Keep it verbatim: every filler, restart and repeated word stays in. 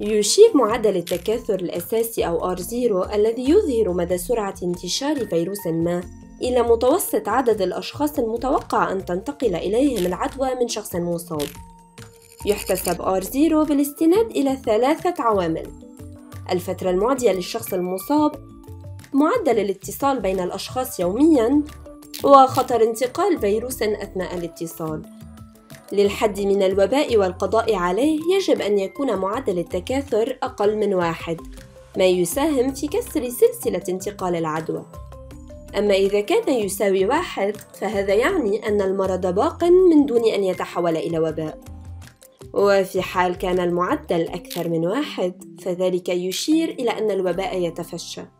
يشير معدل التكاثر الأساسي أو آر صفر الذي يظهر مدى سرعة انتشار فيروس ما إلى متوسط عدد الأشخاص المتوقع أن تنتقل إليهم العدوى من شخص مصاب. يحتسب آر صفر بالاستناد إلى ثلاثة عوامل: الفترة المعدية للشخص المصاب، معدل الاتصال بين الأشخاص يومياً، وخطر انتقال فيروس أثناء الاتصال. للحد من الوباء والقضاء عليه يجب أن يكون معدل التكاثر أقل من واحد، ما يساهم في كسر سلسلة انتقال العدوى. أما إذا كان يساوي واحد فهذا يعني أن المرض باق من دون أن يتحول إلى وباء، وفي حال كان المعدل أكثر من واحد فذلك يشير إلى أن الوباء يتفشى.